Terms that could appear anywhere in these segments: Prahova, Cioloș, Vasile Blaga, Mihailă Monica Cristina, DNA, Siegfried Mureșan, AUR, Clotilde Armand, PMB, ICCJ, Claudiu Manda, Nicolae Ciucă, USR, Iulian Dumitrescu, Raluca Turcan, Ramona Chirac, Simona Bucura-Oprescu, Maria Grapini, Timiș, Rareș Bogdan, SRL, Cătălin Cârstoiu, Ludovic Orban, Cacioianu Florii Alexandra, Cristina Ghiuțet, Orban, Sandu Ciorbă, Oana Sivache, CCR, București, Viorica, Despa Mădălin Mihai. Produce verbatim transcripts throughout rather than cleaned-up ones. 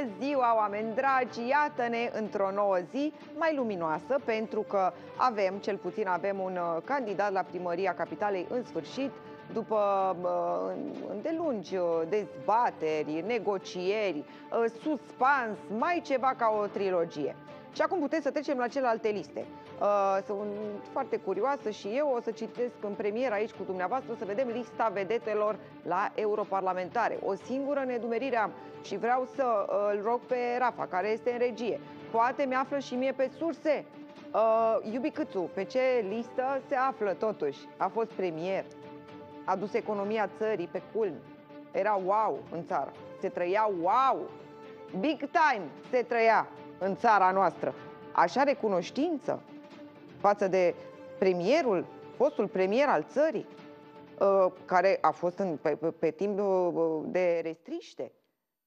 Bună ziua, oameni dragi! Iată-ne într-o nouă zi mai luminoasă, pentru că avem, cel puțin avem un candidat la primăria Capitalei în sfârșit, după îndelungi dezbateri, negocieri, suspans, mai ceva ca o trilogie. Și acum putem să trecem la celelalte liste. Sunt foarte curioasă și eu, o să citesc în premieră aici cu dumneavoastră, o să vedem lista vedetelor la europarlamentare. O singură nedumerire am și vreau să îl rog pe Rafa, care este în regie. Poate mi-află și mie pe surse. Iubicățu, pe ce listă se află totuși? A fost premier, a dus economia țării pe culmi. Era wow în țară, se trăia wow. Big time se trăia în țara noastră. Așa recunoștință față de premierul, fostul premier al țării, care a fost în, pe, pe, pe timp de restriște,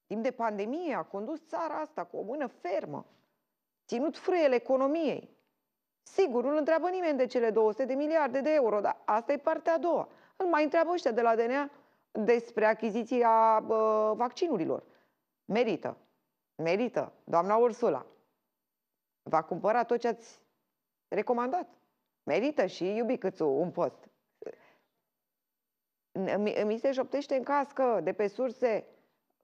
timp de pandemie, a condus țara asta cu o mână fermă, ținut frâiele economiei. Sigur, nu-l întreabă nimeni de cele două sute de miliarde de euro, dar asta e partea a doua. Îl mai întreabă ăștia de la D N A despre achiziția uh, vaccinurilor. Merită, merită, doamna Ursula. Va cumpăra tot ce ați recomandat. Merită și Iubicățu un post. Mi se șoptește în cască de pe surse.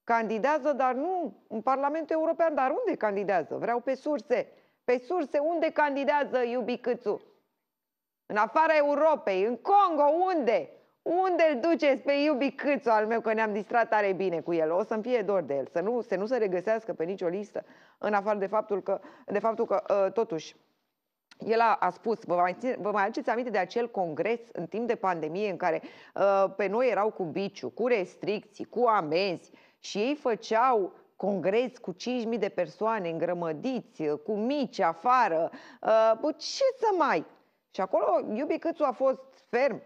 Candidează, dar nu în Parlamentul European. Dar unde candidează? Vreau pe surse. Pe surse, unde candidează Iubicățu? În afara Europei, în Congo, unde? Unde îl duceți pe Iubicățu al meu, că ne-am distrat tare bine cu el? O să-mi fie dor de el, să nu, să nu se regăsească pe nicio listă, în afară de faptul că, de faptul că uh, totuși, el a, a spus, vă mai, ține, vă mai aduceți aminte de acel congres în timp de pandemie în care uh, pe noi erau cu biciu, cu restricții, cu amenzi și ei făceau congres cu cinci mii de persoane îngrămădiți, cu mici afară, uh, ce să mai... Și acolo Iubicățu a fost ferm,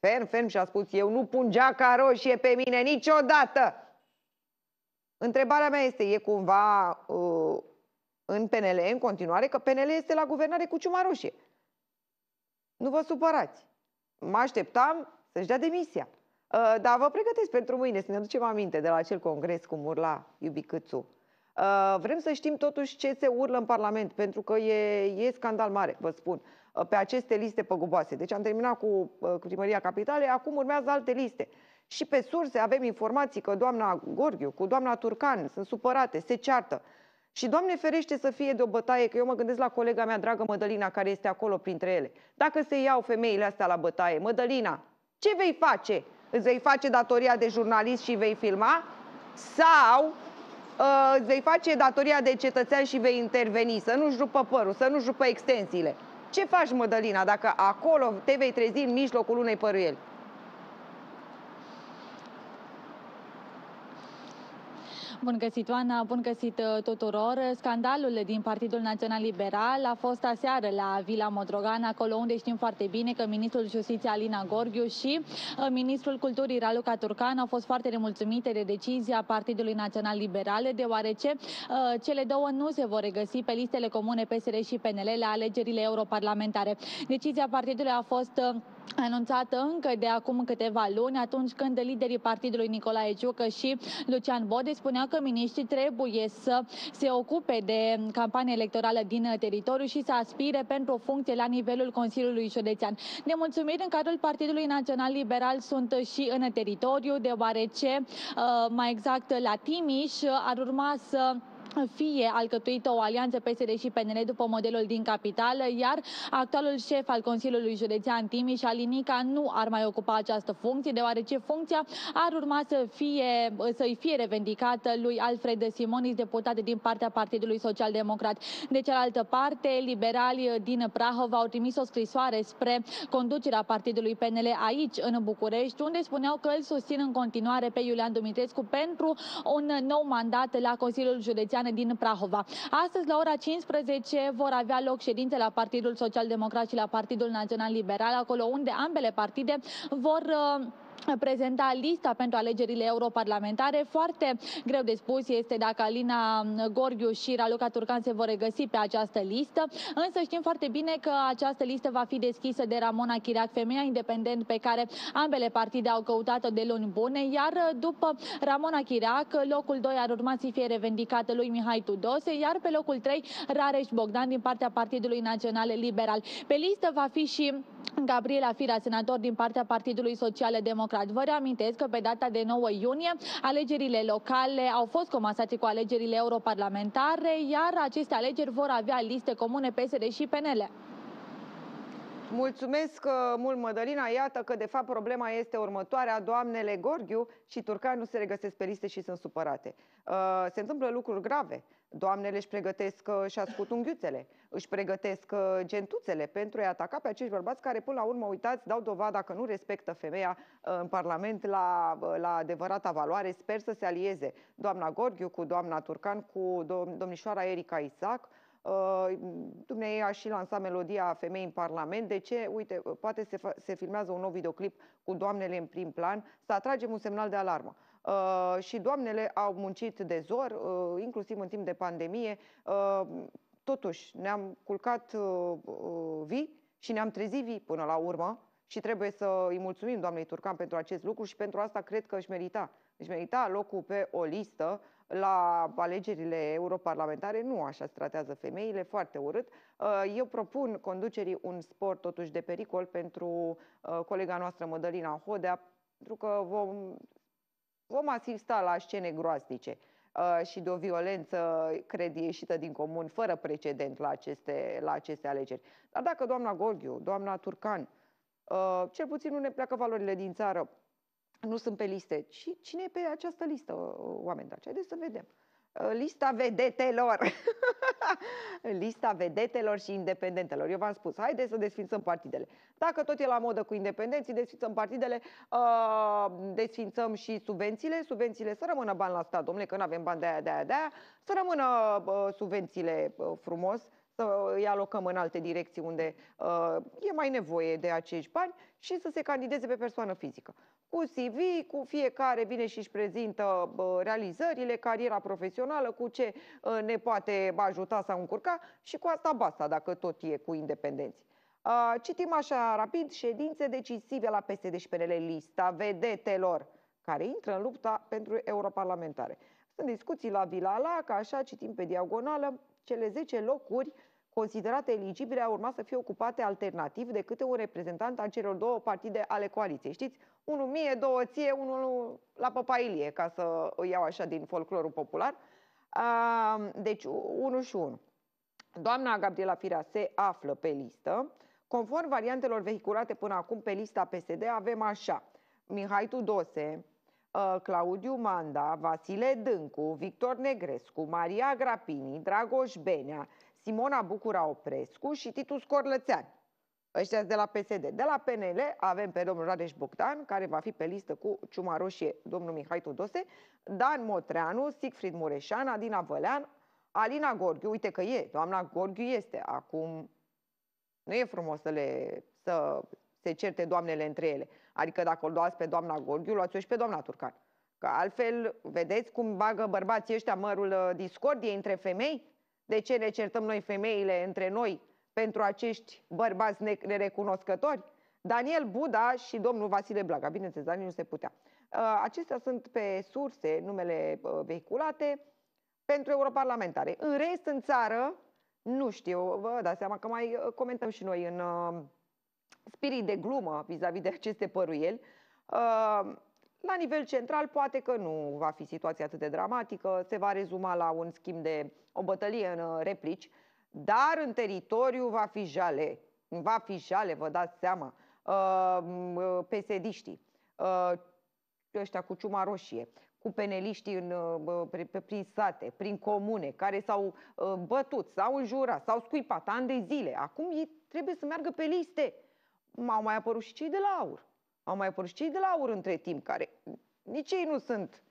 ferm, ferm și a spus: eu nu pun geaca roșie pe mine niciodată. Întrebarea mea este, e cumva uh, în P N L în continuare, că P N L este la guvernare cu ciuma roșie. Nu vă supărați. Mă așteptam să-și dea demisia. Uh, dar vă pregătesc pentru mâine să ne aducem aminte de la acel congres cum urla Iubicățu. Uh, vrem să știm totuși ce se urlă în Parlament, pentru că e, e scandal mare, vă spun, pe aceste liste păguboase. Deci am terminat cu primăria Capitalei, acum urmează alte liste. Și pe surse avem informații că doamna Gorghiu cu doamna Turcan sunt supărate, se ceartă. Și Doamne ferește să fie de o bătaie, că eu mă gândesc la colega mea dragă Mădălina, care este acolo printre ele. Dacă se iau femeile astea la bătaie, Mădălina, ce vei face? Îți vei face datoria de jurnalist și vei filma? Sau... îți vei face datoria de cetățean și vei interveni, să nu-și rupă părul, să nu-și rupă extensiile? Ce faci, Mădălina, dacă acolo te vei trezi în mijlocul unei păruieli? Bun găsit, Oana, bun găsit tuturor. Scandalul din Partidul Național Liberal a fost aseară la Vila Modrogan, acolo unde știm foarte bine că ministrul Justiției Alina Gorghiu și ministrul Culturii Raluca Turcan au fost foarte nemulțumite de decizia Partidului Național Liberal, deoarece uh, cele două nu se vor regăsi pe listele comune P S R și P N L la alegerile europarlamentare. Decizia partidului a fost uh, anunțată încă de acum câteva luni, atunci când liderii partidului Nicolae Ciucă și Lucian Bode spuneau că miniștrii trebuie să se ocupe de campania electorală din teritoriu și să aspire pentru o funcție la nivelul Consiliului Județean. Nemulțumiri în cadrul Partidului Național Liberal sunt și în teritoriu, deoarece, mai exact la Timiș, ar urma să fie alcătuită o alianță P S D și P N L după modelul din capitală, iar actualul șef al Consiliului Județean Timiș, Alinica, nu ar mai ocupa această funcție, deoarece funcția ar urma să fie, să-i fie revendicată lui Alfred Simonis, deputat din partea Partidului Social-Democrat. De cealaltă parte, liberalii din Prahova au trimis o scrisoare spre conducerea Partidului P N L aici, în București, unde spuneau că îl susțin în continuare pe Iulian Dumitrescu pentru un nou mandat la Consiliul Județean din Prahova. Astăzi, la ora cincisprezece, vor avea loc ședințe la Partidul Social-Democrat și la Partidul Național Liberal, acolo unde ambele partide vor prezenta lista pentru alegerile europarlamentare. Foarte greu de spus este dacă Alina Gorghiu și Raluca Turcan se vor regăsi pe această listă, însă știm foarte bine că această listă va fi deschisă de Ramona Chirac, femeia independent pe care ambele partide au căutat-o de luni bune, iar după Ramona Chirac, locul doi ar urma să fie revendicat lui Mihai Tudose, iar pe locul trei Rareș Bogdan din partea Partidului Național Liberal. Pe listă va fi și Gabriela Firea, senator din partea Partidului Social Democrat. Vă reamintesc că pe data de nouă iunie alegerile locale au fost comasate cu alegerile europarlamentare, iar aceste alegeri vor avea liste comune P S D și P N L. Mulțumesc mult, Mădălina. Iată că, de fapt, problema este următoarea. Doamnele Gorghiu și Turcan nu se regăsesc pe liste și sunt supărate. Se întâmplă lucruri grave. Doamnele își pregătesc și ascut unghiuțele, își pregătesc gentuțele pentru a-i ataca pe acești bărbați care, până la urmă, uitați, dau dovada că nu respectă femeia în Parlament la, la adevărata valoare. Sper să se alieze doamna Gorghiu cu doamna Turcan, cu dom domnișoara Erica Isaac. Uh, Dumnezeu a și lansat melodia Femei în Parlament. De ce? Uite, poate se, se filmează un nou videoclip cu doamnele în prim plan, să atragem un semnal de alarmă. Uh, și doamnele au muncit de zor, uh, inclusiv în timp de pandemie. Uh, totuși, ne-am culcat uh, vii și ne-am trezit vii până la urmă și trebuie să îi mulțumim doamnei Turcan pentru acest lucru și pentru asta cred că își merita. Își merita locul pe o listă la alegerile europarlamentare. Nu așa se tratează femeile, foarte urât. Eu propun conducerii un sport totuși de pericol pentru colega noastră Mădălina Hodea, pentru că vom, vom asista la scene groaznice și de o violență, cred, ieșită din comun, fără precedent la aceste, la aceste alegeri. Dar dacă doamna Gorghiu, doamna Turcan, cel puțin nu ne pleacă valorile din țară, nu sunt pe liste. Și cine e pe această listă, oameni dragi? Haideți să vedem. Lista vedetelor. Lista vedetelor și independentelor. Eu v-am spus, haideți să desfințăm partidele. Dacă tot e la modă cu independenții, desfințăm partidele, desfințăm și subvențiile. Subvențiile să rămână bani la stat, domnule, că nu avem bani de aia, de aia, de aia. Să rămână subvențiile frumos, să îi alocăm în alte direcții unde uh, e mai nevoie de acești bani și să se candideze pe persoană fizică. Cu C V, cu fiecare vine și își prezintă uh, realizările, cariera profesională, cu ce uh, ne poate ajuta sau încurca și cu asta basta, dacă tot e cu independenți. Uh, citim așa rapid: ședințe decisive la P S D și P N L, lista vedetelor care intră în lupta pentru europarlamentare. Sunt discuții la Vilala, că așa citim pe diagonală. Cele zece locuri considerate eligibile au urmat să fie ocupate alternativ de câte un reprezentant al celor două partide ale coaliției. Știți? Unul mie, două ție, unul la păpailie, ca să o iau așa din folclorul popular. Deci, unul și unul. Doamna Gabriela Firea se află pe listă. Conform variantelor vehiculate până acum pe lista P S D, avem așa: Mihai Tudose, Claudiu Manda, Vasile Dâncu, Victor Negrescu, Maria Grapini, Dragoș Benea, Simona Bucura-Oprescu și Titus Corlățean. Ăștia sunt de la P S D. De la P N L avem pe domnul Rareș Bogdan, care va fi pe listă cu ciuma roșie, domnul Mihai Tudose, Dan Motreanu, Siegfried Mureșan, Adina Vălean, Alina Gorghiu. Uite că e, doamna Gorghiu este. Acum nu e frumos să le... Să... se certe doamnele între ele. Adică dacă o luați pe doamna Gorghiu, luați-o și pe doamna Turcan. Că altfel, vedeți cum bagă bărbații ăștia mărul discordiei între femei? De ce ne certăm noi femeile între noi pentru acești bărbați nerecunoscători? Daniel Buda și domnul Vasile Blaga. Bineînțeles, Daniel nu se putea. Acestea sunt pe surse numele vehiculate pentru europarlamentare. În rest, în țară, nu știu, vă dați seama că mai comentăm și noi în spirit de glumă vis-a-vis de aceste păruieli. La nivel central poate că nu va fi situația atât de dramatică, se va rezuma la un schimb de o bătălie în replici, dar în teritoriu va fi jale, va fi jale, vă dați seama, P S D-iștii, ăștia cu ciuma roșie, cu peneliștii în, prin sate, prin comune, care s-au bătut, s-au înjurat, s-au scuipat ani de zile. Acum ei trebuie să meargă pe liste. Au mai apărut și cei de la AUR. Au mai apărut și cei de la AUR între timp, care nici ei nu sunt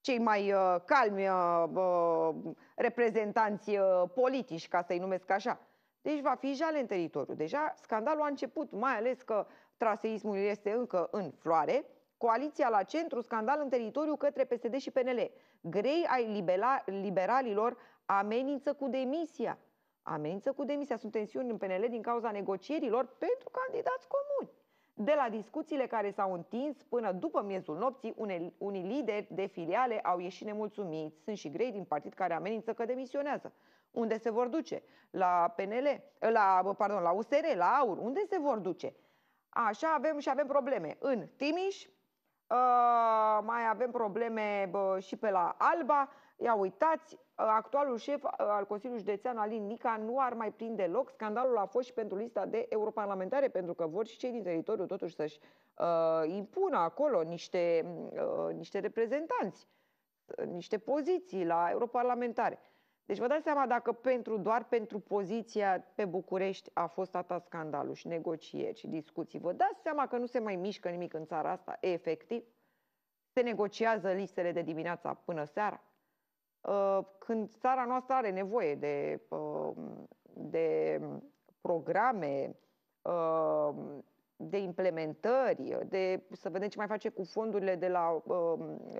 cei mai uh, calmi uh, reprezentanți uh, politici, ca să-i numesc așa. Deci va fi jale în teritoriu. Deja scandalul a început, mai ales că traseismul este încă în floare, coaliția la centru, scandal în teritoriu către P S D și P N L. Grei ai liberalilor amenință cu demisia. Amenință cu demisia. Sunt tensiuni în P N L din cauza negocierilor pentru candidați comuni. De la discuțiile care s-au întins până după miezul nopții, une, unii lideri de filiale au ieșit nemulțumiți. Sunt și grei din partid care amenință că demisionează. Unde se vor duce? La P N L, la, pardon, la U S R, la AUR. Unde se vor duce? Așa avem și avem probleme în Timiș, uh, mai avem probleme bă, și pe la Alba. Ia uitați, actualul șef al Consiliului Județean, Alinica, nu ar mai prinde loc. Scandalul a fost și pentru lista de europarlamentare, pentru că vor și cei din teritoriu totuși să-și uh, impună acolo niște, uh, niște reprezentanți, uh, niște poziții la europarlamentare. Deci vă dați seama dacă pentru, doar pentru poziția pe București a fost atât scandalul și negocieri și discuții. Vă dați seama că nu se mai mișcă nimic în țara asta, efectiv. Se negociază listele de dimineața până seara. Când țara noastră are nevoie de, de programe, de implementări, de, să vedem ce mai face cu fondurile de la,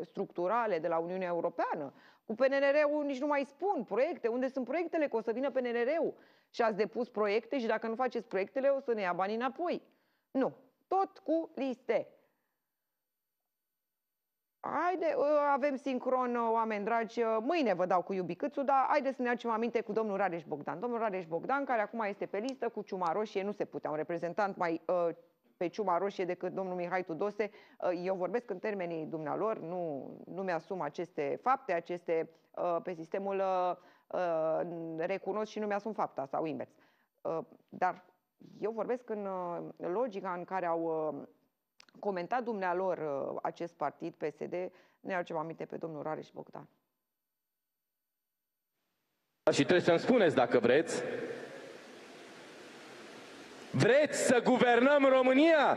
structurale de la Uniunea Europeană. Cu P N R-ul nici nu mai spun proiecte. Unde sunt proiectele? Că o să vină P N R-ul și ați depus proiecte și dacă nu faceți proiectele o să ne ia banii înapoi. Nu. Tot cu liste. Haide, avem sincron, oameni dragi, mâine vă dau cu Iubi Câțu, dar haideți să ne aducem aminte cu domnul Rareș Bogdan. Domnul Rareș Bogdan, care acum este pe listă cu Ciuma Roșie, nu se putea un reprezentant mai uh, pe Ciuma Roșie decât domnul Mihai Tudose. Uh, eu vorbesc în termenii dumnealor, nu, nu mi-asum aceste fapte, aceste uh, pe sistemul uh, uh, recunosc și nu mi-asum fapta sau invers. Uh, dar eu vorbesc în uh, logica în care au... Uh, comentat dumnealor acest partid, P S D, ne aducem aminte pe domnul Rareș Bogdan. Și trebuie să-mi spuneți dacă vreți. Vreți să guvernăm România?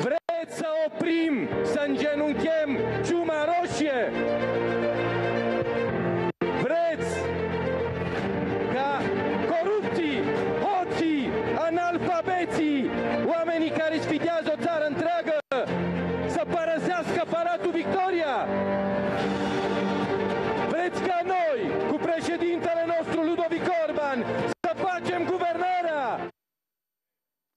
Vreți să oprim, să îngenunchem Ciuma Roșie? Vreți ca corupții, hoții, analfabeții, oamenii care sfidează o țară întreagă să părăsească Palatul Victoria? Vreți ca noi, cu președintele nostru Ludovic Orban, să facem guvernarea?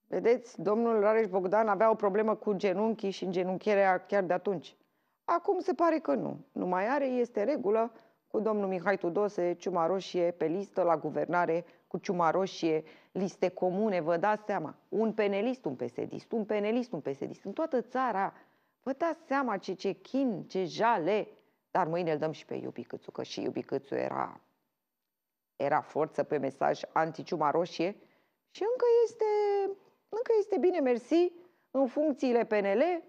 Vedeți, domnul Rareș Bogdan avea o problemă cu genunchii și îngenunchierea chiar de atunci. Acum se pare că nu. Nu mai are, este regulă cu domnul Mihai Tudose, Ciuma Roșie pe listă la guvernare, cu Ciuma Roșie, liste comune, vă dați seama. Un penelist, un pesedist, un penelist, un pesedist. În toată țara, vă dați seama ce, ce chin, ce jale. Dar mâine îl dăm și pe Iubi Câțu, că și Iubi Câțu era, era forță pe mesaj anti-Ciuma Roșie și încă este, încă este bine mersi în funcțiile P N L,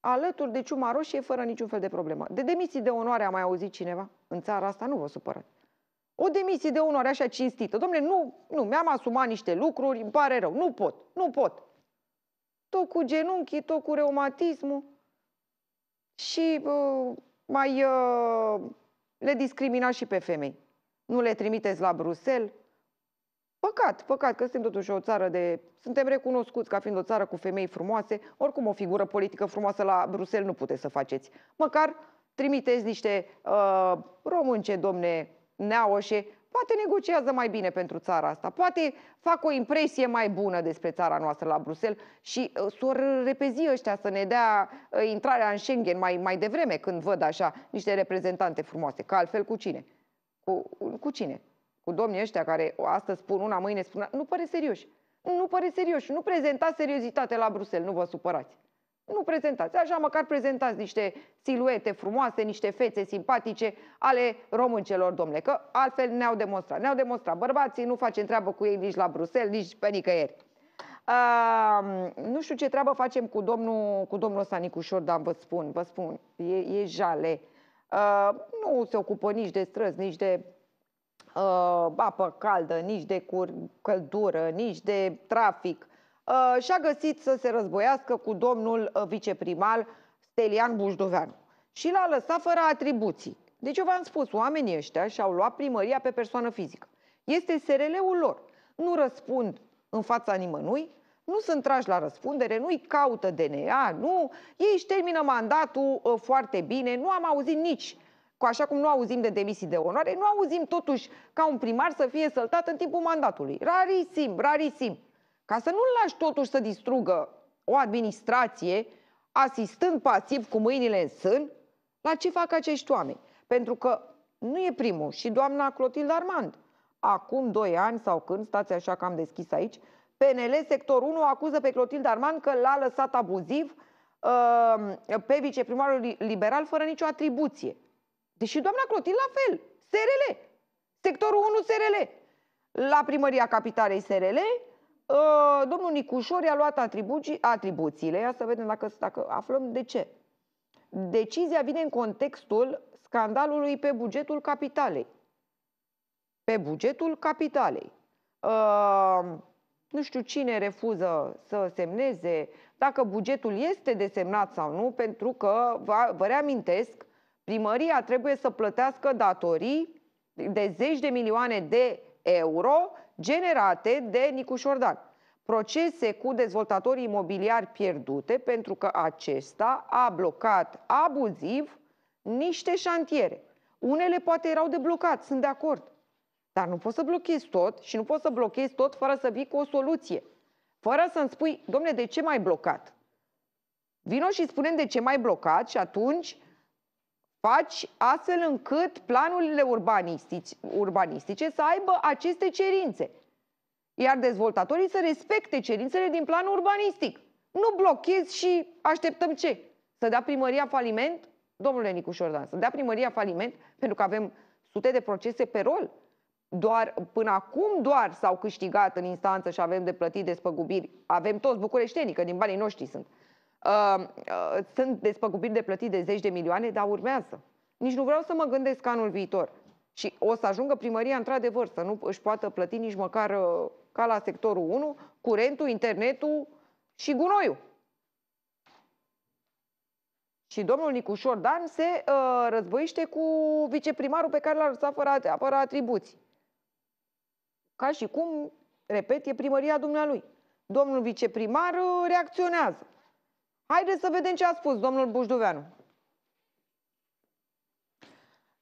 alături de Ciuma Roșie, fără niciun fel de problemă. De demisii de onoare a mai auzit cineva? În țara asta nu vă supărați. O demisie de onoare așa cinstită. Dom'le, nu, nu, mi-am asumat niște lucruri, îmi pare rău, nu pot, nu pot. Tot cu genunchii, tot cu reumatismul și uh, mai uh, le discriminați și pe femei. Nu le trimiteți la Bruxelles. Păcat, păcat că suntem totuși o țară de... Suntem recunoscuți ca fiind o țară cu femei frumoase, oricum o figură politică frumoasă la Bruxelles nu puteți să faceți. Măcar trimiteți niște uh, românce, domne, neaoșe, poate negociază mai bine pentru țara asta, poate fac o impresie mai bună despre țara noastră la Bruxelles și uh, s-or repezi ăștia să ne dea uh, intrarea în Schengen mai, mai devreme când văd așa niște reprezentante frumoase, că altfel cu cine? Cu, cu cine? Cu domnii ăștia care astăzi spun una, mâine spun una. Nu pare serioși, nu pare serioși, nu prezentați seriozitate la Bruxelles, nu vă supărați. Nu prezentați, așa măcar prezentați niște siluete frumoase, niște fețe simpatice ale româncelor, domnule, că altfel ne-au demonstrat. Ne-au demonstrat bărbații, nu facem treabă cu ei nici la Bruxelles, nici pe nicăieri. Uh, nu știu ce treabă facem cu domnul, cu domnul ăsta Nicușor Dan, vă spun, vă spun, e, e jale. Uh, nu se ocupă nici de străzi, nici de uh, apă caldă, nici de căldură, nici de trafic. Uh, și-a găsit să se războiască cu domnul uh, viceprimar Stelian Bujduveanu și l-a lăsat fără atribuții. Deci eu v-am spus, oamenii ăștia și-au luat primăria pe persoană fizică. Este S R L-ul lor. Nu răspund în fața nimănui, nu sunt trași la răspundere, nu-i caută D N A, nu, ei își termină mandatul uh, foarte bine, nu am auzit nici, cu așa cum nu auzim de demisii de onoare, nu auzim totuși ca un primar să fie săltat în timpul mandatului. Rarisim, rarisim. Ca să nu-l lași totuși să distrugă o administrație, asistând pasiv cu mâinile în sân, la ce fac acești oameni? Pentru că nu e primul și doamna Clotilde Armand. Acum doi ani sau când, stați așa că am deschis aici, P N L sector unu acuză pe Clotilde Armand că l-a lăsat abuziv uh, pe viceprimarul liberal fără nicio atribuție. Deși doamna Clotilde la fel, S R L, sectorul unu S R L. La primăria capitalei S R L, uh, domnul Nicușor i-a luat atribuții, atribuțiile, ia să vedem dacă, dacă aflăm de ce. Decizia vine în contextul scandalului pe bugetul capitalei. Pe bugetul capitalei. Uh, nu știu cine refuză să semneze, dacă bugetul este desemnat sau nu, pentru că, vă reamintesc, primăria trebuie să plătească datorii de zeci de milioane de euro generate de Nicușor Dan. Procese cu dezvoltatorii imobiliari pierdute pentru că acesta a blocat abuziv niște șantiere. Unele poate erau deblocați, sunt de acord. Dar nu poți să blochezi tot și nu poți să blochezi tot fără să vii cu o soluție. Fără să-mi spui, domne, de ce m-ai blocat? Vino și spune-mi de ce m-ai blocat și atunci faci astfel încât planurile urbanistice să aibă aceste cerințe. Iar dezvoltatorii să respecte cerințele din planul urbanistic. Nu blochezi și așteptăm ce? Să dea primăria faliment? Domnule Nicușor Dan, să dea primăria faliment pentru că avem sute de procese pe rol. Doar, până acum doar s-au câștigat în instanță și avem de plătit despăgubiri. Avem toți bucureștenii, că din banii noștri sunt. Uh, uh, sunt despăgubiri de plătit de zeci de milioane, dar urmează. Nici nu vreau să mă gândesc anul viitor. Și o să ajungă primăria într-adevăr să nu își poată plăti nici măcar uh, ca la sectorul unu, curentul, internetul și gunoiul. Și domnul Nicușor Dan se uh, războiește cu viceprimarul pe care l-a lăsat fără, fără atribuții. Ca și cum, repet, e primăria dumnealui. Domnul viceprimar reacționează. Haideți să vedem ce a spus domnul Bujduveanu.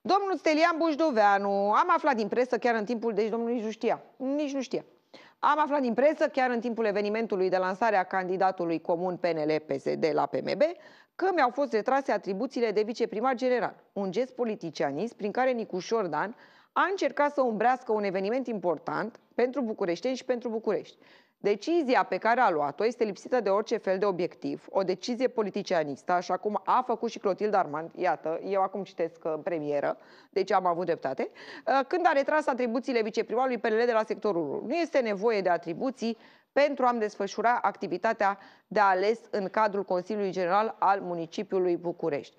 Domnul Stelian Bujduveanu, am aflat din presă chiar în timpul... Deci domnul nici nu știa. Nici nu știa. Am aflat din presă chiar în timpul evenimentului de lansare a candidatului comun P N L P S D la P M B că mi-au fost retrase atribuțiile de viceprimar general. Un gest politicianist prin care Nicușor Dan a încercat să umbrească un eveniment important pentru bucureșteni și pentru București. Decizia pe care a luat-o este lipsită de orice fel de obiectiv, o decizie politicianistă, așa cum a făcut și Clotilde Armand, iată, eu acum citesc în premieră, deci am avut dreptate, când a retras atribuțiile viceprimarului P N L de la sectorul unu. Nu este nevoie de atribuții pentru a-mi desfășura activitatea de ales în cadrul Consiliului General al municipiului București.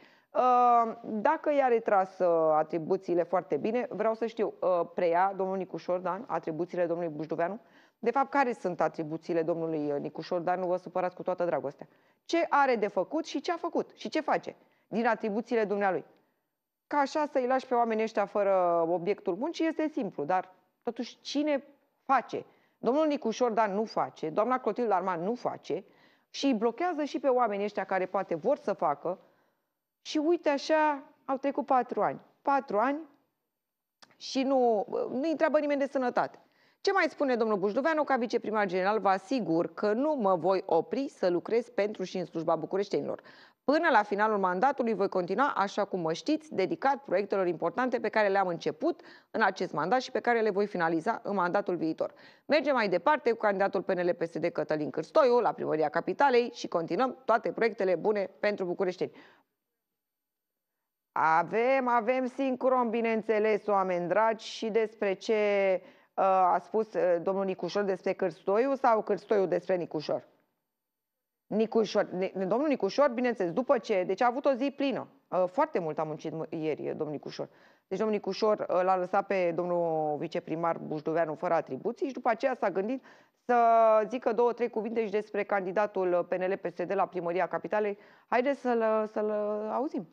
Dacă i-a retras atribuțiile foarte bine, vreau să știu, preia domnul Nicușor Dan atribuțiile domnului Bujduveanu? De fapt, care sunt atribuțiile domnului Nicușor Dan? Nu vă supărați, cu toată dragostea. Ce are de făcut și ce a făcut și ce face din atribuțiile dumnealui? Ca așa să-i lași pe oamenii ăștia fără obiectul muncii este simplu, dar totuși cine face? Domnul Nicușor Dan nu face, doamna Clotilde Armand nu face și îi blochează și pe oamenii ăștia care poate vor să facă. Și uite așa, au trecut patru ani. Patru ani și nu îi întreabă nimeni de sănătate. Ce mai spune domnul Bujduveanu? Ca viceprimar general vă asigur că nu mă voi opri să lucrez pentru și în slujba bucureștenilor. Până la finalul mandatului voi continua, așa cum mă știți, dedicat proiectelor importante pe care le-am început în acest mandat și pe care le voi finaliza în mandatul viitor. Mergem mai departe cu candidatul P N L P S D Cătălin Cârstoiu la primăria capitalei și continuăm toate proiectele bune pentru bucureșteni. Avem, avem sincron, bineînțeles, oameni dragi, și despre ce uh, a spus uh, domnul Nicușor despre Cârstoiu sau Cârstoiu despre Nicușor? Nicușor. Domnul Nicușor, bineînțeles, după ce... Deci a avut o zi plină. Uh, foarte mult a muncit ieri domnul Nicușor. Deci domnul Nicușor uh, l-a lăsat pe domnul viceprimar Bujduveanu fără atribuții și după aceea s-a gândit să zică două, trei cuvinte și despre candidatul P N L P S D la primăria capitalei. Haideți să-l să-l auzim.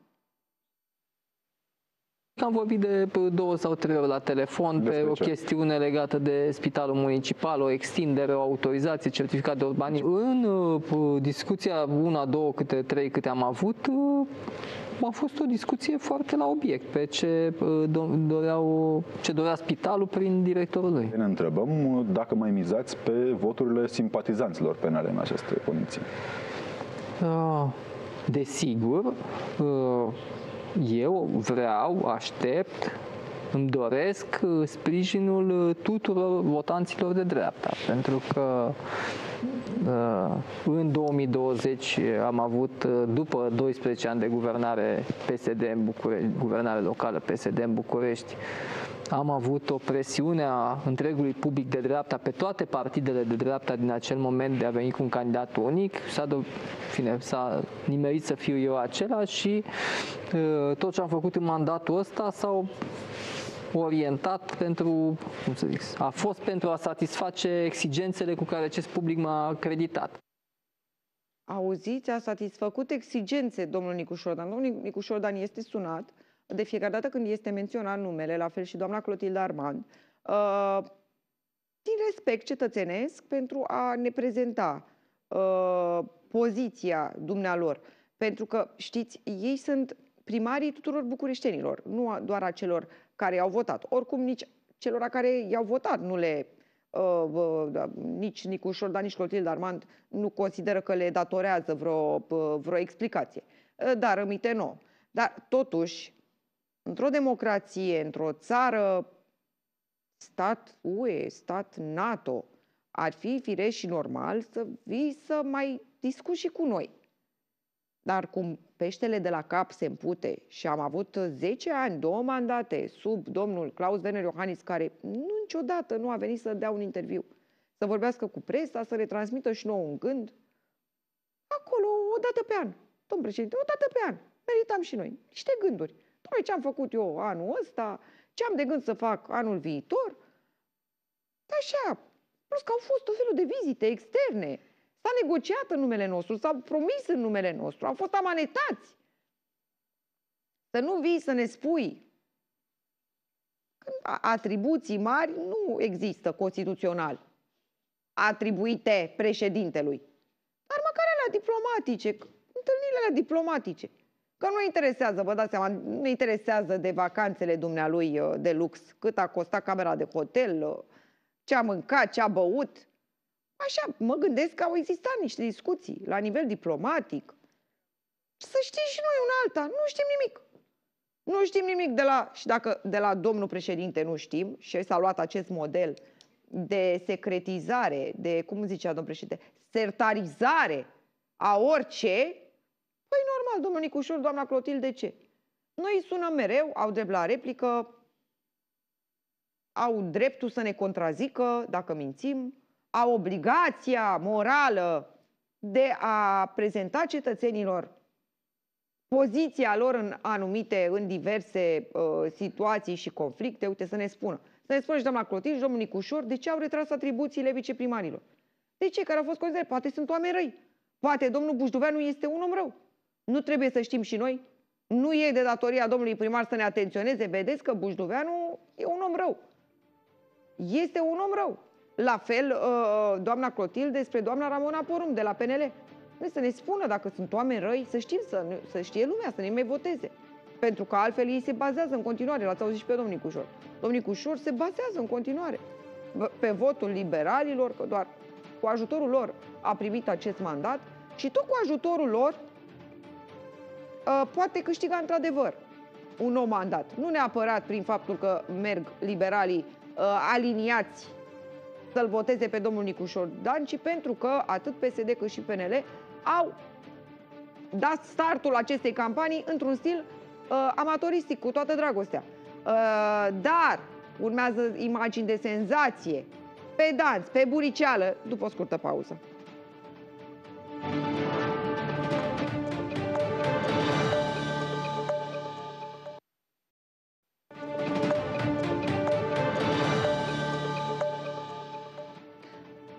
Am vorbit de două sau trei ori la telefon pe o chestiune legată de spitalul municipal, o extindere, o autorizație, certificat de urbanism. În discuția una, două, câte trei, câte am avut, a fost o discuție foarte la obiect pe ce dorea, ce dorea spitalul prin directorul lui. Ne întrebăm dacă mai mizați pe voturile simpatizanților P N L în aceste condiții. Desigur, eu vreau, aștept, îmi doresc sprijinul tuturor votanților de dreapta, pentru că în două mii douăzeci am avut, după doisprezece ani de guvernare P S D în București, guvernare locală P S D în București, am avut o presiune a întregului public de dreapta pe toate partidele de dreapta din acel moment de a veni cu un candidat unic. S-a nimerit să fiu eu acela și uh, tot ce am făcut în mandatul ăsta s-a orientat pentru, cum să zic, a fost pentru a satisface exigențele cu care acest public m-a acreditat. Auziți, a satisfăcut exigențe domnul Nicușor Dan. Domnul Nicușor Dan este sunat de fiecare dată când este menționat numele, la fel și doamna Clotilde Armand, uh, din respect cetățenesc pentru a ne prezenta uh, poziția dumnealor. Pentru că, știți, ei sunt primarii tuturor bucureștenilor, nu doar a celor care i-au votat. Oricum, nici celor care i-au votat nu le... Uh, uh, nici Nicușor Dan, nici Clotilde Armand nu consideră că le datorează vreo, uh, vreo explicație. Uh, dar, rămite nouă. Dar, totuși, într-o democrație, într-o țară, stat U E, stat NATO, ar fi firesc și normal să vii să mai discuți și cu noi. Dar cum peștele de la cap se împute și am avut zece ani, două mandate, sub domnul Klaus Werner Iohannis, care nu niciodată nu a venit să dea un interviu, să vorbească cu presa, să le transmită și nouă un gând, acolo, o dată pe an. Domnul președinte, o dată pe an. Meritam și noi niște gânduri. Dom'le, ce am făcut eu anul ăsta, ce am de gând să fac anul viitor. Așa, plus că au fost tot felul de vizite externe. S-a negociat în numele nostru, s-a promis în numele nostru, au fost amanetați. Să nu vii să ne spui. Atribuții mari nu există constituțional atribuite președintelui. Dar măcar alea diplomatice, întâlnirile alea diplomatice. Că nu ne interesează, vă dați seama, nu ne interesează de vacanțele dumnealui de lux, cât a costat camera de hotel, ce a mâncat, ce a băut. Așa, mă gândesc că au existat niște discuții la nivel diplomatic. Să știm și noi una alta, nu știm nimic. Nu știm nimic de la, și dacă de la domnul președinte nu știm, și s-a luat acest model de secretizare, de, cum zicea domnul președinte, sertarizare a orice. Păi normal, domnul Nicușor, doamna Clotilde, de ce? Noi sunăm mereu, au drept la replică, au dreptul să ne contrazică dacă mințim, au obligația morală de a prezenta cetățenilor poziția lor în anumite, în diverse uh, situații și conflicte. Uite, să ne spună. Să ne spună și doamna Clotilde și domnul Nicușor de ce au retras atribuțiile viceprimarilor. De ce? Care au fost considerate. Poate sunt oameni răi. Poate domnul Bujduveanu este un om rău. Nu trebuie să știm și noi? Nu e de datoria domnului primar să ne atenționeze. Vedeți că Bujduveanu e un om rău. Este un om rău. La fel, doamna Clotilde despre doamna Ramona Porum de la P N L. Nu să ne spună dacă sunt oameni răi, să știm, să, să știe lumea, să ne mai voteze. Pentru că altfel ei se bazează în continuare. L-ați auzit și pe domnul Nicușor. Domnul Nicușor se bazează în continuare pe votul liberalilor, că doar cu ajutorul lor a primit acest mandat și tot cu ajutorul lor poate câștiga într-adevăr un nou mandat. Nu neapărat prin faptul că merg liberalii aliniați să-l voteze pe domnul Nicușor Dan, ci pentru că atât P S D cât și P N L au dat startul acestei campanii într-un stil uh, amatoristic, cu toată dragostea. Uh, dar urmează imagini de senzație, pe dans, pe buriceală, după o scurtă pauză.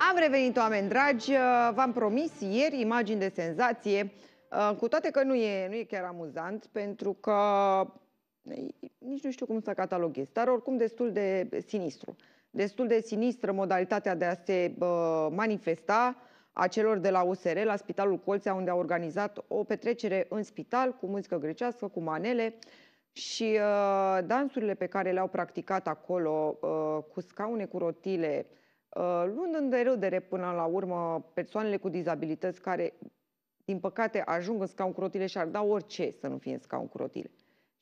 Am revenit, oameni dragi, v-am promis ieri imagini de senzație, cu toate că nu e, nu e chiar amuzant, pentru că nici nu știu cum să cataloghez, dar oricum destul de sinistru. Destul de sinistră modalitatea de a se uh, manifesta a celor de la U S R la Spitalul Colțea, unde au organizat o petrecere în spital cu muzică grecească, cu manele și uh, dansurile pe care le-au practicat acolo, uh, cu scaune, cu rotile, uh, luând de râdere până la urmă persoanele cu dizabilități care, din păcate, ajung în scaun cu rotile și ar da orice să nu fie în scaun cu rotile.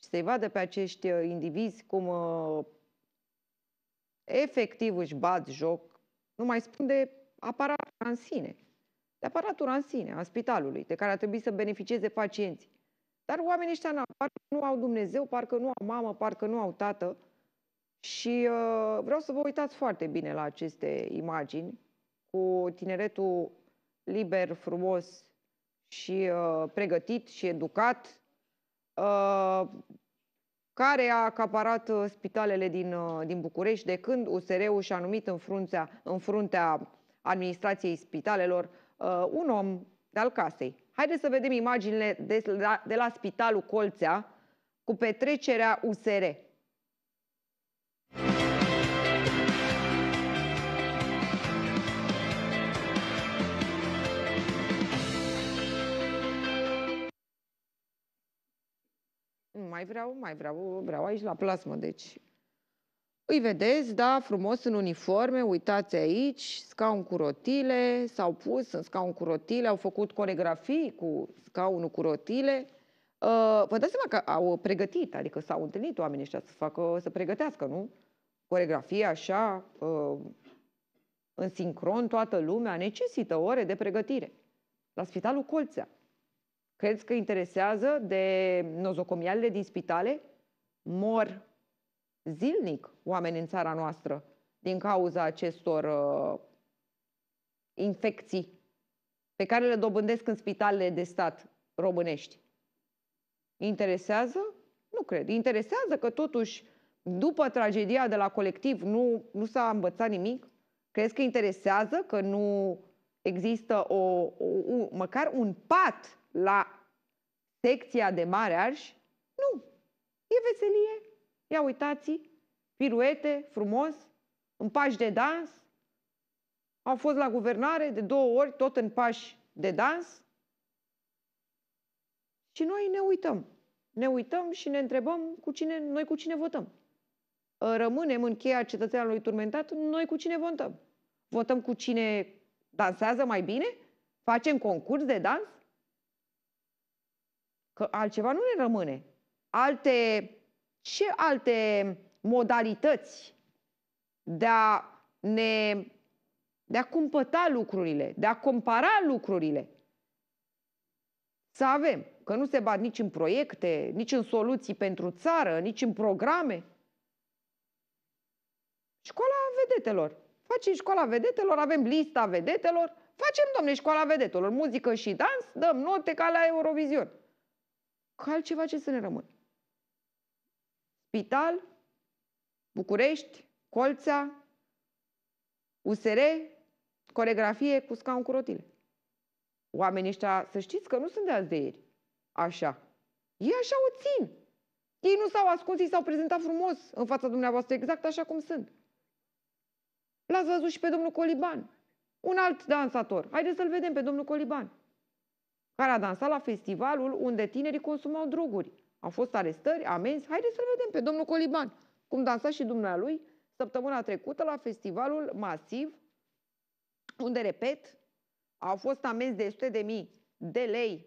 Și să-i vadă pe acești indivizi cum uh, efectiv își bat joc, nu mai spun de aparatura în sine, de aparatura în sine, a spitalului, de care ar trebui să beneficieze pacienții. Dar oamenii ăștia n-au, parcă nu au Dumnezeu, parcă nu au mamă, parcă nu au tată. Și uh, vreau să vă uitați foarte bine la aceste imagini cu tineretul liber, frumos și uh, pregătit și educat, uh, care a acaparat spitalele din, din București de când U S R-ul și-a numit în, frunțea, în fruntea administrației spitalelor uh, un om de-al casei. Haideți să vedem imaginile de la, de la Spitalul Colțea cu petrecerea U S R. Mai vreau, mai vreau, vreau aici la plasmă, deci îi vedeți, da, frumos în uniforme, uitați aici, scaun cu rotile, s-au pus în scaun cu rotile, au făcut coreografii cu scaunul cu rotile. Uh, vă dați seama că au pregătit, adică s-au întâlnit oamenii ăștia să facă, să pregătească, nu? Coreografie așa, uh, în sincron, toată lumea, necesită ore de pregătire. La Spitalul Colțea. Credeți că interesează de nozocomialele din spitale? Mor zilnic oameni în țara noastră din cauza acestor uh, infecții pe care le dobândesc în spitalele de stat românești. Interesează? Nu cred. Interesează că totuși după tragedia de la Colectiv nu, nu s-a învățat nimic? Credeți că interesează că nu există o, o, o, măcar un pat la secția de Mare Arș? Nu. E veselie. Ia uitați, piruete, frumos, în pași de dans. Au fost la guvernare de două ori, tot în pași de dans. Și noi ne uităm. Ne uităm și ne întrebăm cu cine, noi cu cine votăm. Rămânem în cheia cetățeanului turmentat, noi cu cine votăm? Votăm cu cine dansează mai bine? Facem concurs de dans? Că altceva nu ne rămâne. Alte, ce alte modalități de a ne, de a cumpăta lucrurile, de a compara lucrurile, să avem. Că nu se bat nici în proiecte, nici în soluții pentru țară, nici în programe. Școala vedetelor. Facem școala vedetelor, avem lista vedetelor, facem, domne, școala vedetelor, muzică și dans, dăm note ca la Eurovision. Că altceva ce să ne rămână. Spital, București, Colțea, U S R, coreografie cu scaun cu rotile. Oamenii ăștia, să știți că nu sunt de azi de ieri. Așa. Ei așa o țin. Ei nu s-au ascuns, ei s-au prezentat frumos în fața dumneavoastră, exact așa cum sunt. L-ați văzut și pe domnul Coliban, un alt dansator. Haideți să-l vedem pe domnul Coliban, care a dansat la festivalul unde tinerii consumau droguri. Au fost arestări, amenzi. Haideți să-l vedem pe domnul Coliban, cum dansa și dumnealui săptămâna trecută la festivalul masiv, unde, repet, au fost amenzi de sute de mii de lei.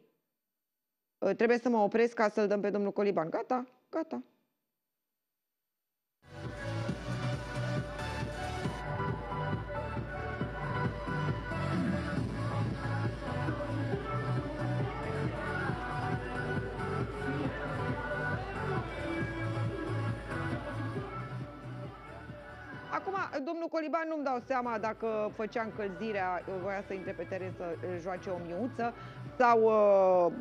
Trebuie să mă opresc ca să-l dăm pe domnul Coliban. Gata, gata. Acum, domnul Coliban, nu-mi dau seama dacă făcea încălzirea, voia să intre pe teren să joace o miuță, sau uh,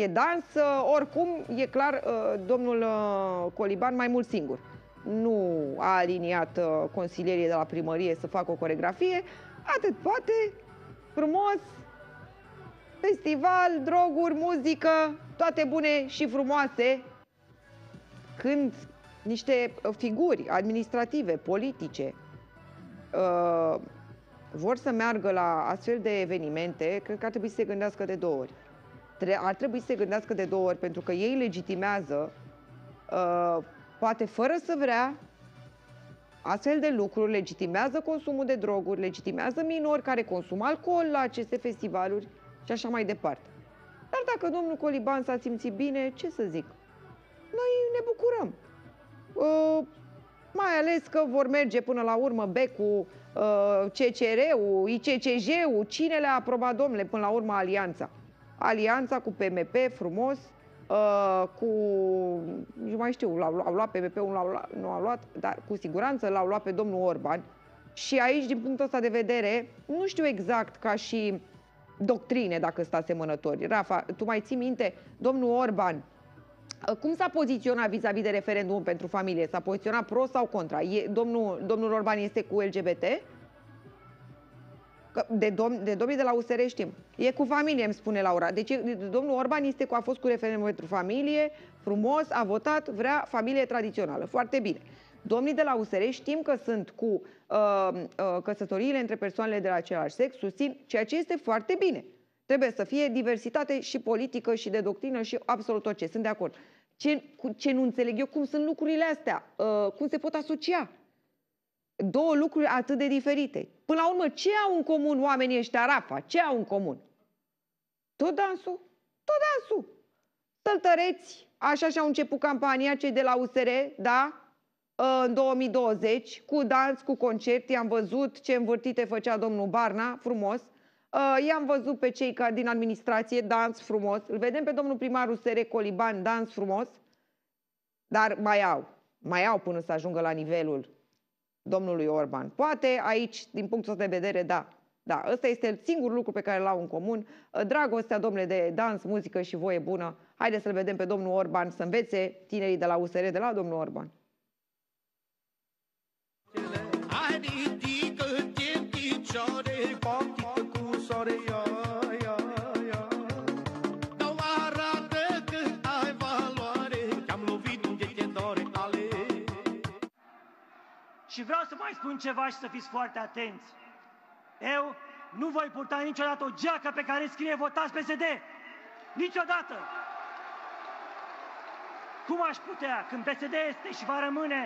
e dans, oricum, e clar, uh, domnul uh, Coliban mai mult singur. Nu a aliniat uh, consilierii de la primărie să facă o coreografie, atât poate, frumos, festival, droguri, muzică, toate bune și frumoase. când niște figuri administrative, politice, uh, vor să meargă la astfel de evenimente, cred că ar trebui să se gândească de două ori. Ar trebui să se gândească de două ori, pentru că ei legitimează, uh, poate fără să vrea, astfel de lucruri, legitimează consumul de droguri, legitimează minori care consumă alcool la aceste festivaluri și așa mai departe. Dar dacă domnul Coliban s-a simțit bine, ce să zic? Noi ne bucurăm. Uh, mai ales că vor merge până la urmă becul, uh, C C R-ul, I C C J-ul, cine le-a aprobat, domnule, până la urmă Alianța. Alianța cu P M P, frumos, uh, cu... nu mai știu, au luat P M P-ul, nu au luat, dar cu siguranță l-au luat pe domnul Orban. Și aici, din punctul ăsta de vedere, nu știu exact ca și doctrine dacă sunt asemănători. Rafa, tu mai ții minte, domnul Orban, cum s-a poziționat vis-a-vis de referendum pentru familie? S-a poziționat pro sau contra? E, domnul, domnul Orban este cu L G B T? De, dom de domnii de la U S R știm. E cu familie, îmi spune Laura. Deci domnul Orban este cu, a fost cu referendum pentru familie, frumos, a votat, vrea familie tradițională. Foarte bine. Domnii de la U S R știm că sunt cu uh, uh, căsătoriile între persoanele de la același sex, susțin, ceea ce este foarte bine. Trebuie să fie diversitate și politică și de doctrină și absolut orice. Sunt de acord. Ce, ce nu înțeleg eu, cum sunt lucrurile astea? Uh, cum se pot asocia? Două lucruri atât de diferite. Până la urmă, ce au în comun oamenii ăștia, Rafa? Ce au în comun? Tot dansul? Tot dansul. Tăltăreți, așa și-au început campania cei de la U S R, da? În două mii douăzeci, cu dans, cu concert, i-am văzut ce învârtite făcea domnul Barna, frumos. I-am văzut pe cei ca din administrație, dans frumos. Îl vedem pe domnul primar U S R Coliban, dans frumos. Dar mai au, mai au până să ajungă la nivelul domnului Orban. Poate aici, din punctul de vedere, da. Da, ăsta este singurul lucru pe care l-au în comun. Dragostea, domnule, de dans, muzică și voie bună. Haideți să-l vedem pe domnul Orban, să învețe tinerii de la U S R de la domnul Orban. Și vreau să mai spun ceva și să fiți foarte atenți. Eu nu voi purta niciodată o geacă pe care scrie votați P S D. Niciodată! Cum aș putea, când P S D este și va rămâne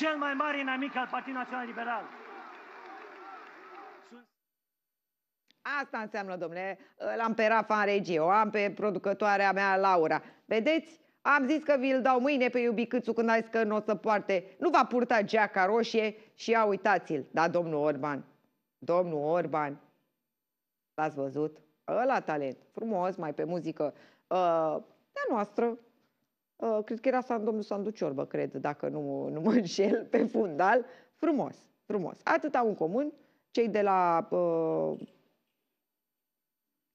cel mai mare inamic al Partidului Național Liberal? Asta înseamnă, domnule, l-am pe Rafa în regie, o am pe producătoarea mea, Laura. Vedeți? Am zis că vi-l dau mâine pe iubicâțul când ai zis că nu o să poarte, nu va purta geaca roșie și ia uitați-l. Da, domnul Orban, domnul Orban, l-ați văzut? Ăla talent, frumos, mai pe muzică, uh, de noastră. Uh, cred că era domnul Sandu Ciorbă, cred, dacă nu, nu mă înșel, pe fundal. Frumos, frumos. Atât au în comun cei de la... Uh,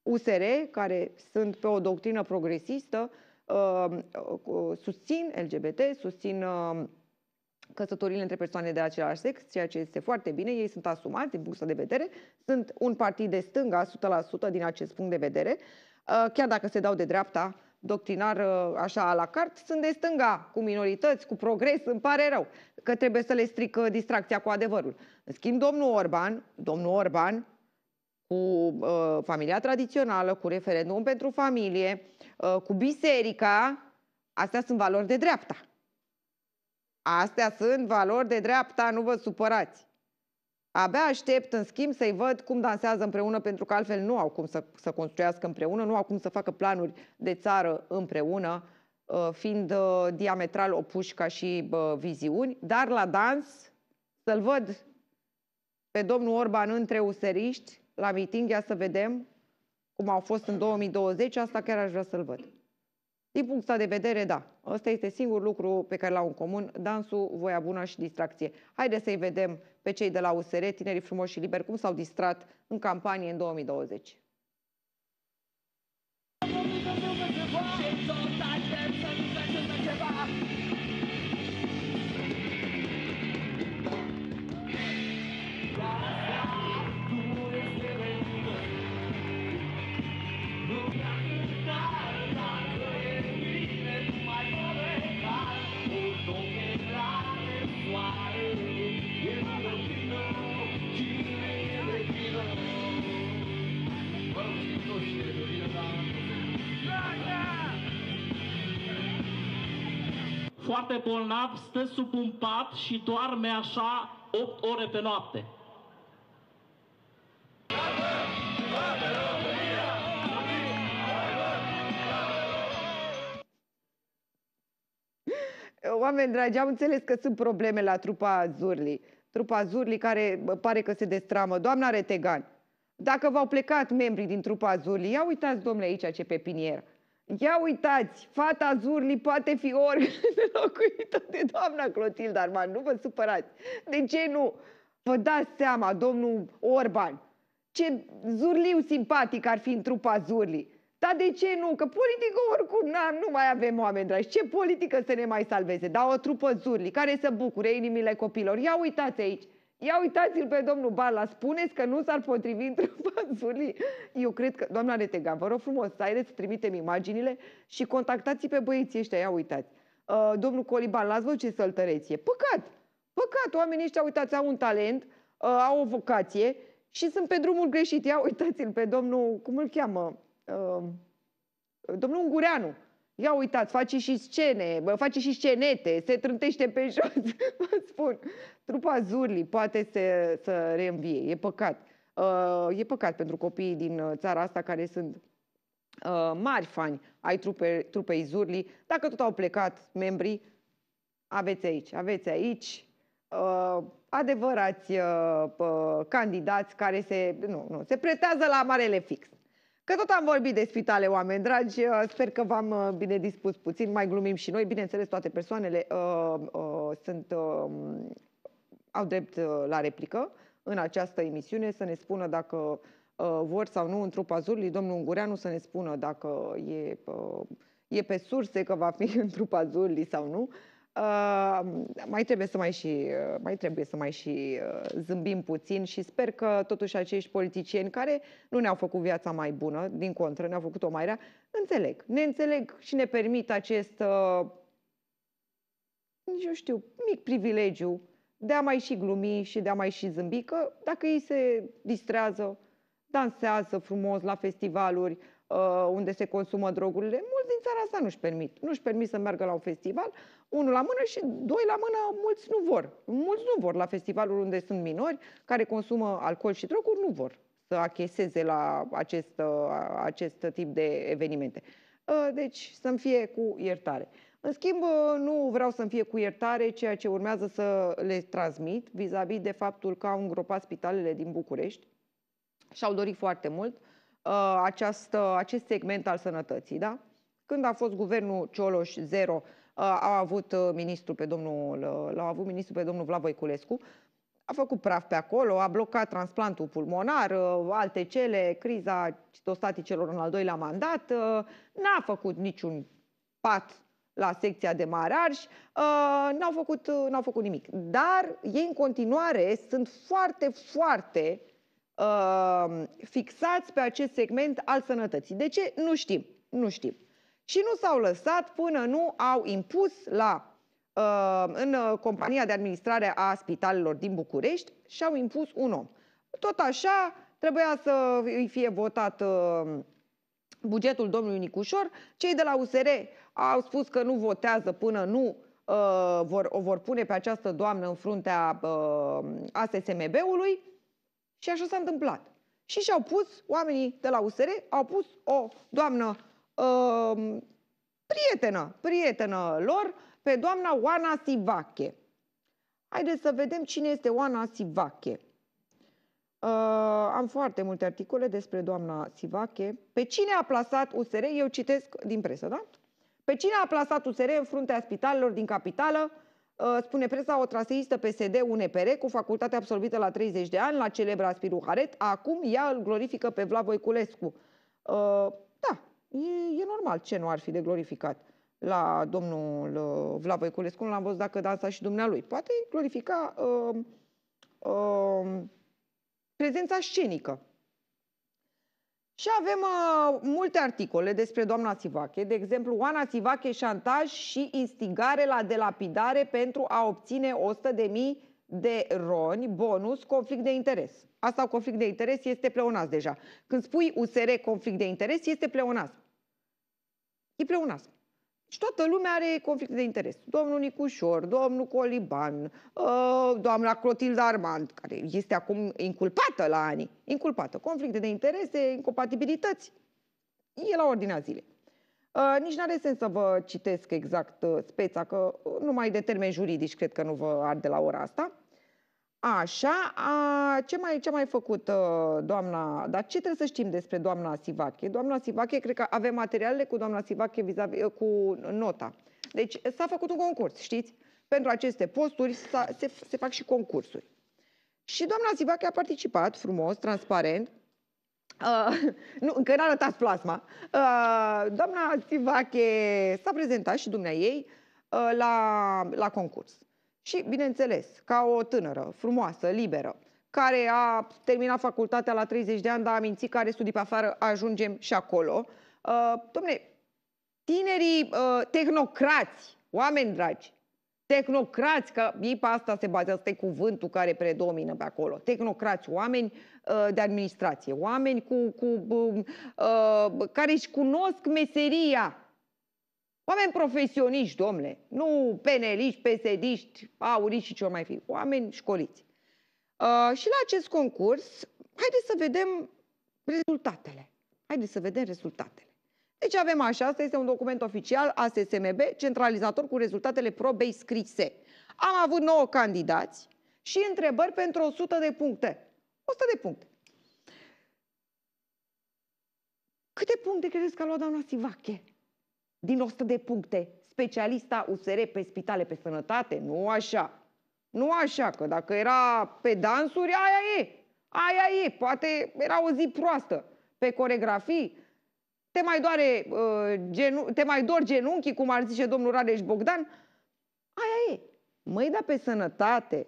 U S R, care sunt pe o doctrină progresistă, susțin L G B T, susțin căsătorile între persoane de același sex, ceea ce este foarte bine, ei sunt asumați din punctul de vedere, sunt un partid de stânga, o sută la sută din acest punct de vedere, chiar dacă se dau de dreapta, doctrinar așa la carte, sunt de stânga, cu minorități, cu progres, îmi pare rău că trebuie să le stric distracția cu adevărul. În schimb, domnul Orban, domnul Orban, cu uh, familia tradițională, cu referendum pentru familie, uh, cu biserica, astea sunt valori de dreapta. Astea sunt valori de dreapta, nu vă supărați. Abia aștept, în schimb, să-i văd cum dansează împreună, pentru că altfel nu au cum să, să construiască împreună, nu au cum să facă planuri de țară împreună, uh, fiind uh, diametral opuși ca și uh, viziuni, dar la dans să-l văd pe domnul Orban între useriști, la meeting, ia să vedem cum au fost în două mii douăzeci, asta chiar aș vrea să-l văd. Din punctul de vedere, da, ăsta este singurul lucru pe care l-au în comun, dansul, voia bună și distracție. Haideți să-i vedem pe cei de la U S R, tinerii frumoși și liberi, cum s-au distrat în campanie în două mii douăzeci. We'll be right back. foarte bolnav, stă sub un pat și doarme așa opt ore pe noapte. Oameni dragi, am înțeles că sunt probleme la trupa Zurli. Trupa Zurli care pare că se destramă. Doamna Retegan, dacă v-au plecat membrii din trupa Zurli, ia uitați, domnule, aici ce pepinier. Ia uitați, fata Zurli poate fi înlocuită de doamna Clotilde Armand. Nu vă supărați. De ce nu? Vă dați seama, domnul Orban, ce zurliu simpatic ar fi în trupa Zurli. Dar de ce nu? Că politică oricum nu mai avem, oameni dragi. Ce politică să ne mai salveze? Dar o trupă Zurli care să bucure inimile copilor. Ia uitați aici. Ia uitați-l pe domnul Barla. Spuneți că nu s-ar potrivi în trupa Zurli. Eu cred că... Doamna Retegan, vă rog frumos, haideți să trimitem imaginile și contactați-i pe băieții ăștia. Ia uitați. Uh, domnul Coliban, las-vă ce săltăreție. Păcat. Păcat. Oamenii ăștia, uitați, au un talent, uh, au o vocație și sunt pe drumul greșit. Ia uitați-l pe domnul... Cum îl cheamă? Uh, domnul Ungureanu, ia uitați, face și scene, face și scenete, se trântește pe jos, vă spun. Trupa Zurli poate să, să reînvie, e păcat. Uh, e păcat pentru copiii din țara asta care sunt uh, mari fani ai trupe, trupei Zurli. Dacă tot au plecat membrii, aveți aici, aveți aici uh, adevărați uh, uh, candidați care se, nu, nu, se pretează la marele fix. Că tot am vorbit de spitale, oameni dragi, sper că v-am bine dispus puțin, mai glumim și noi. Bineînțeles, toate persoanele uh, uh, sunt, uh, au drept la replică în această emisiune, să ne spună dacă uh, vor sau nu în trupa Zurli. Domnul Ungureanu să ne spună dacă e, uh, e pe surse că va fi în trupa Zurli sau nu. Uh, mai trebuie să mai și, uh, mai trebuie să mai și uh, zâmbim puțin și sper că totuși acești politicieni care nu ne-au făcut viața mai bună, din contră, ne-au făcut-o mai rea, înțeleg, ne înțeleg și ne permit acest, uh, nu știu, mic privilegiu de a mai și glumi și de a mai și zâmbi, că dacă ei se distrează, dansează frumos la festivaluri, uh, unde se consumă drogurile, mulți din țara asta nu-și permit. Nu-și permit să meargă la un festival, unul la mână și doi la mână, mulți nu vor. Mulți nu vor la festivalul unde sunt minori care consumă alcool și droguri, nu vor să acheseze la acest, acest tip de evenimente. Deci să-mi fie cu iertare. În schimb, nu vreau să-mi fie cu iertare ceea ce urmează să le transmit vis-a-vis de faptul că au îngropat spitalele din București și au dorit foarte mult această, acest segment al sănătății, da? Când a fost guvernul Cioloș zero, a avut ministru pe domnul, l-a avut ministru pe domnul Vlad Voiculescu, a făcut praf pe acolo, a blocat transplantul pulmonar, alte cele, criza citostaticelor în al doilea mandat, n-a făcut niciun pat la secția de Mare Arș, n-au făcut, n-au făcut nimic. Dar ei în continuare sunt foarte, foarte uh, fixați pe acest segment al sănătății. De ce? Nu știm, nu știm. Și nu s-au lăsat până nu au impus la, în compania de administrare a spitalelor din București și au impus un om. Tot așa trebuia să îi fie votat bugetul domnului Nicușor. Cei de la U S R au spus că nu votează până nu vor, o vor pune pe această doamnă în fruntea A S S M B-ului și așa s-a întâmplat. Și și-au pus, oamenii de la U S R au pus o doamnă Uh, prietenă, prietenă lor, pe doamna Oana Sivache. Haideți să vedem cine este Oana Sivache. Uh, am foarte multe articole despre doamna Sivache. Pe cine a plasat U S R? Eu citesc din presă, da? Pe cine a plasat U S R în fruntea spitalelor din capitală? Uh, spune presa, o traseistă P S D U N P R cu facultate absolvită la treizeci de ani, la celebra Spiru Haret. Acum ea îl glorifică pe Vlad Voiculescu. Uh, da. E, e normal, ce nu ar fi de glorificat la domnul Vlad Voiculescu, nu l-am văzut dacă dansa și dumnealui. Poate glorifica uh, uh, prezența scenică. Și avem uh, multe articole despre doamna Sivache, de exemplu, Oana Sivache, șantaj și instigare la delapidare pentru a obține o sută de mii de roni, bonus, conflict de interes. Asta, conflict de interes, este pleonaz deja. Când spui U S R conflict de interes, este pleonaz. E pleonaz. Și toată lumea are conflicte de interes. Domnul Nicușor, domnul Coliban, doamna Clotilde Armand, care este acum inculpată la ani, inculpată. Conflicte de interese, incompatibilități. E la ordinea zilei. Nici n-are sens să vă citesc exact speța, că numai de termeni juridici cred că nu vă arde la ora asta. Așa, a, ce mai, ce mai făcut doamna, dar ce trebuie să știm despre doamna Sivache? Doamna Sivache, cred că avem materialele cu doamna Sivache vis-a-vis cu nota. Deci s-a făcut un concurs, știți? Pentru aceste posturi se, se fac și concursuri. Și doamna Sivache a participat frumos, transparent. Uh, nu, încă n-a arătat plasma. Uh, doamna Sivache s-a prezentat și dumnea ei uh, la, la concurs. Și, bineînțeles, ca o tânără, frumoasă, liberă, care a terminat facultatea la treizeci de ani, dar a mințit că are studii pe afară, ajungem și acolo. Uh, dom'le, tinerii uh, tehnocrați, oameni dragi, tehnocrați, că ei pe asta se bazează, asta e cuvântul care predomină pe acolo, tehnocrați, oameni uh, de administrație, oameni cu, cu, uh, uh, care își cunosc meseria. Oameni profesioniști, domnule, nu peneliști, pesediști, auriști și ce mai fi, oameni școliți. Uh, și la acest concurs, haideți să vedem rezultatele. Haideți să vedem rezultatele. Deci avem așa, asta este un document oficial A S S M B, centralizator cu rezultatele probei scrise. Am avut nouă candidați și întrebări pentru o sută de puncte. o sută de puncte. Câte puncte credeți că a luat doamna Sivache? Din o sută de puncte, specialista U S R pe spitale, pe sănătate, nu așa. Nu așa, că dacă era pe dansuri, aia e. Aia e, poate era o zi proastă. Pe coreografii, te mai, doare, uh, genu te mai dor genunchii, cum ar zice domnul Rareș Bogdan, aia e. Măi, dar pe sănătate,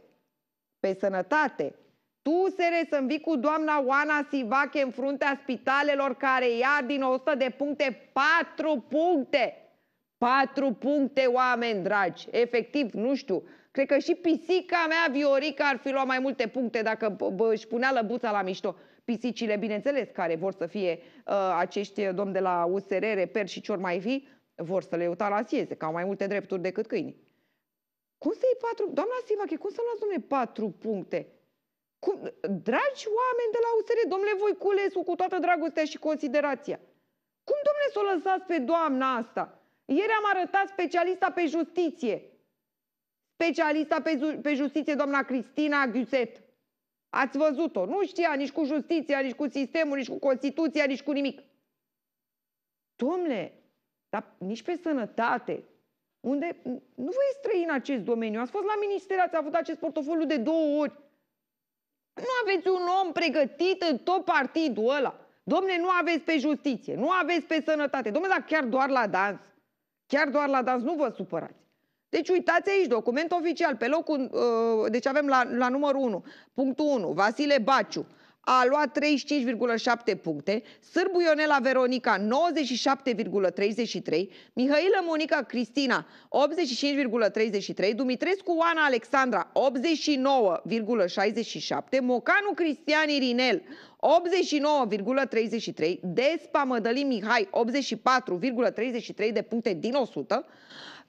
pe sănătate, tu, U S R, să-mi vii cu doamna Oana Sivache în fruntea spitalelor, care ia din o sută de puncte patru puncte. patru puncte, oameni dragi. Efectiv, nu știu. Cred că și pisica mea, Viorica, ar fi luat mai multe puncte dacă își punea lăbuța la mișto. Pisicile, bineînțeles, care vor să fie uh, acești domni de la U S R, Reper și ce-or mai fi, vor să le eutanasieze, că au mai multe drepturi decât câinii. Cum să iei patru? Doamna Sivache, cum să luați, domnule, patru puncte? Cum, dragi oameni de la U S R, domnule Voiculescu, cu toată dragostea și considerația, cum, domnule, să o lăsați pe doamna asta? Ieri am arătat specialista pe justiție. Specialista pe, pe justiție, doamna Cristina Ghiuțet. Ați văzut-o. Nu știa nici cu justiția, nici cu sistemul, nici cu Constituția, nici cu nimic. Domnule, dar nici pe sănătate, unde nu vă e străin acest domeniu. Ați fost la minister, ați avut acest portofoliu de două ori. Nu aveți un om pregătit în tot partidul ăla. Dom'le, nu aveți pe justiție, nu aveți pe sănătate. Dom'le, dar chiar doar la dans. Chiar doar la dans, nu vă supărați. Deci uitați aici, document oficial, pe locul, uh, deci avem la, la numărul unu, punctul unu, Vasile Baciu a luat treizeci și cinci virgulă șapte puncte, Sârbu Ionela Veronica nouăzeci și șapte virgulă treizeci și trei, Mihailă Monica Cristina optzeci și cinci virgulă treizeci și trei, Dumitrescu Oana Alexandra optzeci și nouă virgulă șaizeci și șapte, Mocanu Cristian Irinel optzeci și nouă virgulă treizeci și trei, Despa Mădălin Mihai optzeci și patru virgulă treizeci și trei de puncte din o sută,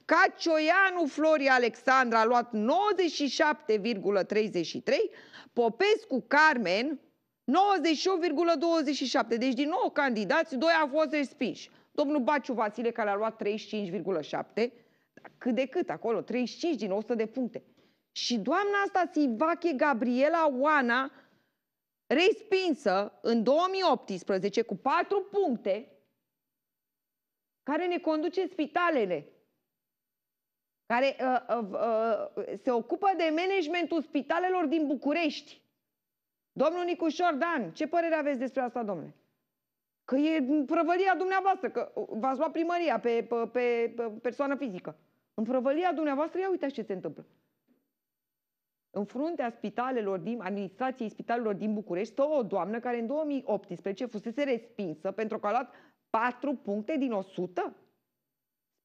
Cacioianu Florii Alexandra a luat nouăzeci și șapte virgulă treizeci și trei, Popescu Carmen nouăzeci și opt virgulă douăzeci și șapte. Deci din nou candidați, doi au fost respinși. Domnul Baciu Vasile, care a luat treizeci și cinci virgulă șapte, cât de cât acolo, treizeci și cinci din o sută de puncte. Și doamna asta, Sivache Gabriela Oana, respinsă în două mii optsprezece cu patru puncte, care ne conduce în spitalele, care uh, uh, uh, se ocupă de managementul spitalelor din București. Domnul Nicușor Dan, ce părere aveți despre asta, domnule? Că e prăvălia dumneavoastră, că v-ați luat primăria pe, pe, pe, pe persoană fizică. În prăvălia dumneavoastră, ia uitați ce se întâmplă. În fruntea spitalelor din, administrației spitalelor din București, stă o doamnă care în două mii optsprezece fusese respinsă pentru că a luat patru puncte din o sută.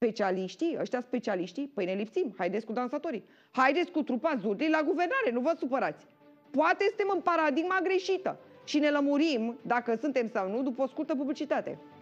Specialiștii, ăștia specialiștii, păi ne lipsim, haideți cu dansatorii, haideți cu trupa Zurli la guvernare, nu vă supărați. Poate suntem în paradigma greșită și ne lămurim dacă suntem sau nu după o scurtă publicitate.